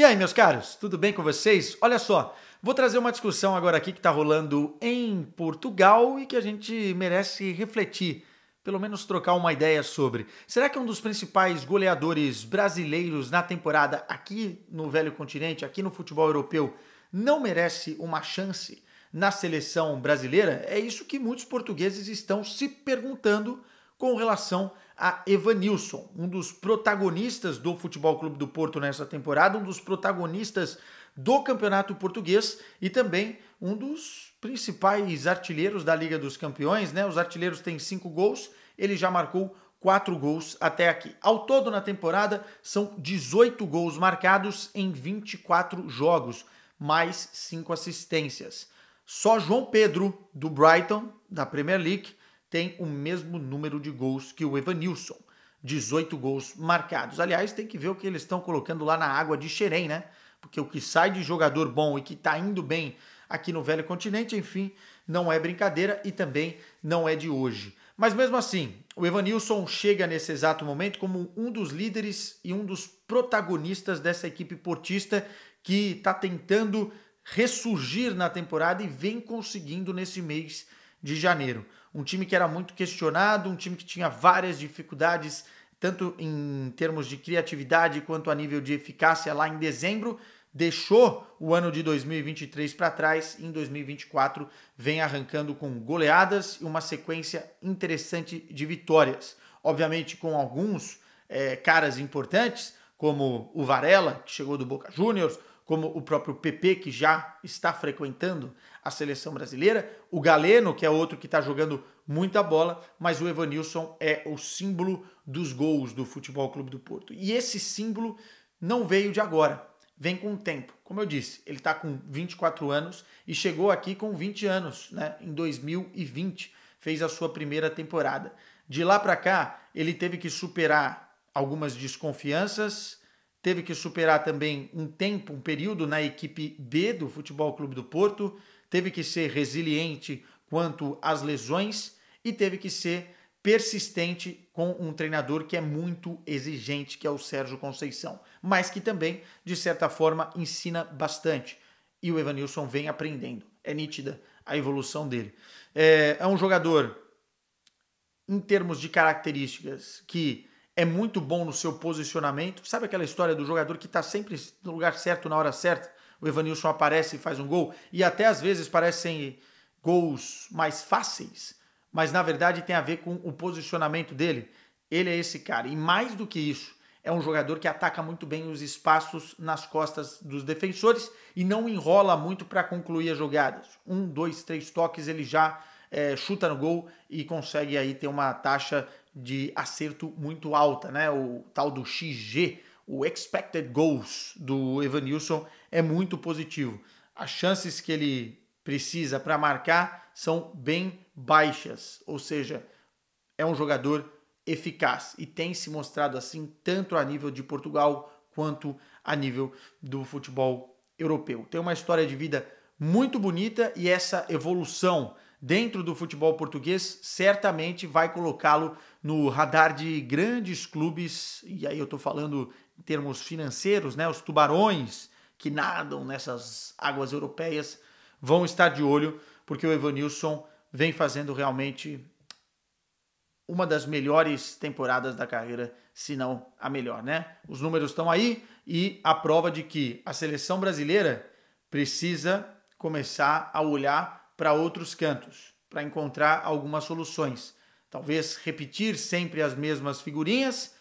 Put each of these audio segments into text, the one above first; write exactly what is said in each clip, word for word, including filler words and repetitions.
E aí, meus caros, tudo bem com vocês? Olha só, vou trazer uma discussão agora aqui que está rolando em Portugal e que a gente merece refletir, pelo menos trocar uma ideia sobre. Será que um dos principais goleadores brasileiros na temporada aqui no Velho Continente, aqui no futebol europeu, não merece uma chance na seleção brasileira? É isso que muitos portugueses estão se perguntando com relação a Evanilson, um dos protagonistas do Futebol Clube do Porto nessa temporada, um dos protagonistas do Campeonato Português e também um dos principais artilheiros da Liga dos Campeões, né? Os artilheiros têm cinco gols, ele já marcou quatro gols até aqui. Ao todo na temporada são dezoito gols marcados em vinte e quatro jogos, mais cinco assistências. Só João Pedro, do Brighton, da Premier League, tem o mesmo número de gols que o Evanilson, dezoito gols marcados. Aliás, tem que ver o que eles estão colocando lá na água de Xerém, né? Porque o que sai de jogador bom e que está indo bem aqui no Velho Continente, enfim, não é brincadeira e também não é de hoje. Mas mesmo assim, o Evanilson chega nesse exato momento como um dos líderes e um dos protagonistas dessa equipe portista que está tentando ressurgir na temporada e vem conseguindo nesse mês de janeiro. Um time que era muito questionado, um time que tinha várias dificuldades, tanto em termos de criatividade quanto a nível de eficácia lá em dezembro, deixou o ano de dois mil e vinte e três para trás e em dois mil e vinte e quatro vem arrancando com goleadas e uma sequência interessante de vitórias. Obviamente com alguns é, caras importantes, como o Varela, que chegou do Boca Juniors, como o próprio Pepe, que já está frequentando a seleção brasileira, o Galeno, que é outro que está jogando muita bola, mas o Evanilson é o símbolo dos gols do Futebol Clube do Porto. E esse símbolo não veio de agora, vem com o tempo. Como eu disse, ele está com vinte e quatro anos e chegou aqui com vinte anos, né? Em dois mil e vinte, fez a sua primeira temporada. De lá para cá, ele teve que superar algumas desconfianças, teve que superar também um tempo, um período na equipe B do Futebol Clube do Porto, teve que ser resiliente quanto às lesões e teve que ser persistente com um treinador que é muito exigente, que é o Sérgio Conceição, mas que também, de certa forma, ensina bastante. E o Evanilson vem aprendendo. É nítida a evolução dele. É, é um jogador, em termos de características, que é muito bom no seu posicionamento. Sabe aquela história do jogador que está sempre no lugar certo, na hora certa? O Evanilson aparece e faz um gol. E até às vezes parecem gols mais fáceis, mas na verdade tem a ver com o posicionamento dele. Ele é esse cara. E mais do que isso, é um jogador que ataca muito bem os espaços nas costas dos defensores e não enrola muito para concluir as jogadas. Um, dois, três toques, ele já é, chuta no gol e consegue aí ter uma taxa de acerto muito alta, né? O tal do X G, o Expected Goals do Evanilson, é muito positivo. As chances que ele precisa para marcar são bem baixas, ou seja, é um jogador eficaz e tem se mostrado assim tanto a nível de Portugal quanto a nível do futebol europeu. Tem uma história de vida muito bonita e essa evolução dentro do futebol português certamente vai colocá-lo no radar de grandes clubes, e aí eu estou falando em termos financeiros, né? Os tubarões que nadam nessas águas europeias vão estar de olho, porque o Evanilson vem fazendo realmente uma das melhores temporadas da carreira, se não a melhor, né? Os números estão aí e a prova de que a seleção brasileira precisa começar a olhar para outros cantos, para encontrar algumas soluções. Talvez repetir sempre as mesmas figurinhas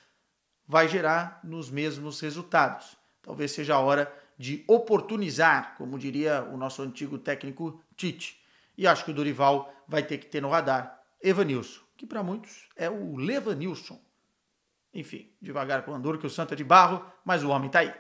vai gerar nos mesmos resultados. Talvez seja a hora de oportunizar, como diria o nosso antigo técnico Tite. E acho que o Dorival vai ter que ter no radar Evanilson, que para muitos é o Levanilson. Enfim, devagar com o andor, que o santo é de barro, mas o homem está aí.